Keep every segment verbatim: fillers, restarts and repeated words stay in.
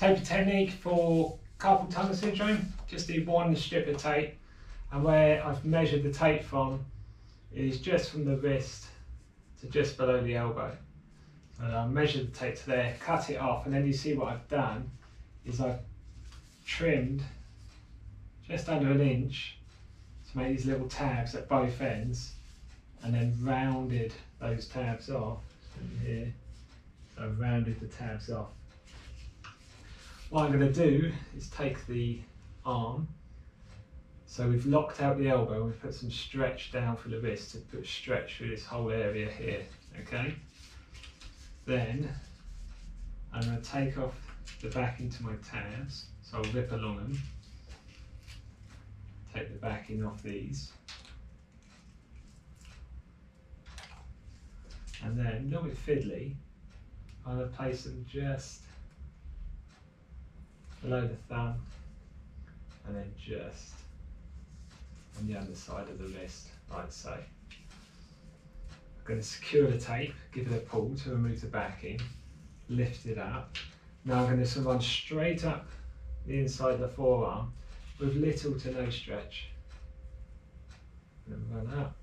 taper technique for carpal tunnel syndrome. Just do one strip of tape, and where I've measured the tape from is just from the wrist to just below the elbow. So I measure the tape to there, cut it off, and then you see what I've done is I've trimmed just under an inch to make these little tabs at both ends, and then rounded those tabs off here. So I've rounded the tabs off. What I'm going to do is take the arm, so we've locked out the elbow, we've put some stretch down through the wrist to put stretch through this whole area here, okay? Then I'm going to take off the back into my tabs, so I'll rip along them, take the backing off these, and then a little bit fiddly, I'm going to place them just below the thumb, and then just on the underside of the wrist, like so. I'm going to secure the tape, give it a pull to remove the backing, lift it up. Now I'm going to sort of run straight up the inside of the forearm with little to no stretch. And then run up.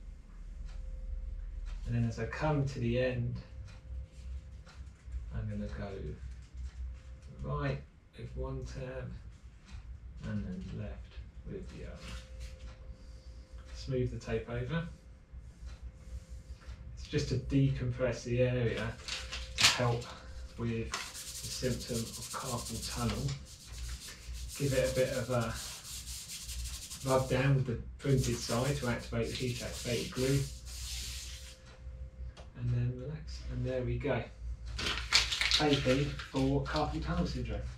And then as I come to the end, I'm going to go right with one tab and then left with the other. Smooth the tape over. It's just to decompress the area to help with the symptom of carpal tunnel. Give it a bit of a rub down with the printed side to activate the heat activated glue. And then relax, and there we go. Taping for carpal tunnel syndrome.